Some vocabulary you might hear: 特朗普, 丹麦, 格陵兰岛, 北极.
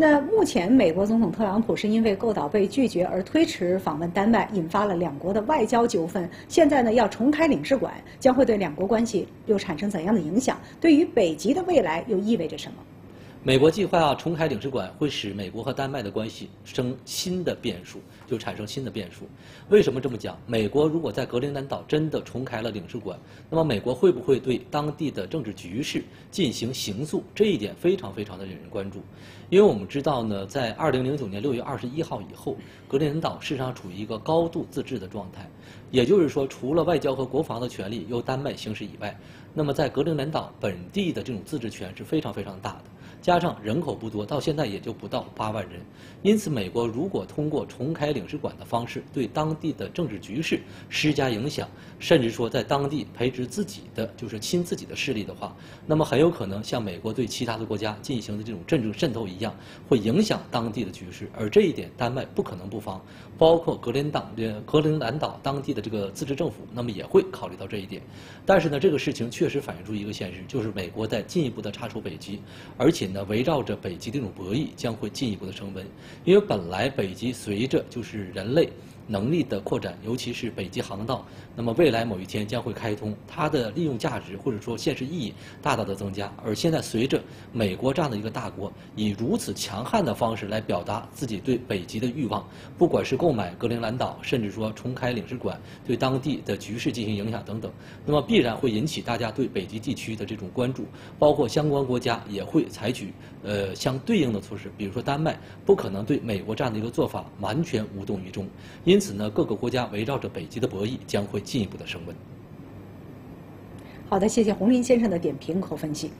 那目前，美国总统特朗普是因为购岛被拒绝而推迟访问丹麦，引发了两国的外交纠纷。现在呢，要重开领事馆，将会对两国关系又产生怎样的影响？对于北极的未来又意味着什么？美国计划重开领事馆，会使美国和丹麦的关系产生新的变数。为什么这么讲？美国如果在格陵兰岛真的重开了领事馆，那么美国会不会对当地的政治局势进行刑诉？这一点非常非常的引人关注。 因为我们知道呢，在2009年6月21号以后，格陵兰岛事实上处于一个高度自治的状态，也就是说，除了外交和国防的权利由丹麦行使以外，那么在格陵兰岛本地的这种自治权是非常非常大的。加上人口不多，到现在也就不到8万人，因此美国如果通过重开领事馆的方式对当地的政治局势施加影响，甚至说在当地培植自己的就是亲自己的势力的话，那么很有可能像美国对其他的国家进行的这种政治渗透一样。 会影响当地的局势，而这一点丹麦不可能不防，包括格陵兰岛当地的这个自治政府，那么也会考虑到这一点。但是呢，这个事情确实反映出一个现实，就是美国在进一步的插手北极，而且呢，围绕着北极这种博弈将会进一步的升温，因为本来北极随着就是人类。 能力的扩展，尤其是北极航道，那么未来某一天将会开通，它的利用价值或者说现实意义大大的增加。而现在随着美国这样的一个大国以如此强悍的方式来表达自己对北极的欲望，不管是购买格陵兰岛，甚至说重开领事馆，对当地的局势进行影响等等，那么必然会引起大家对北极地区的这种关注，包括相关国家也会采取相对应的措施，比如说丹麦不可能对美国这样的一个做法完全无动于衷，因此呢，各个国家围绕着北极的博弈将会进一步的升温。好的，谢谢洪林先生的点评和分析。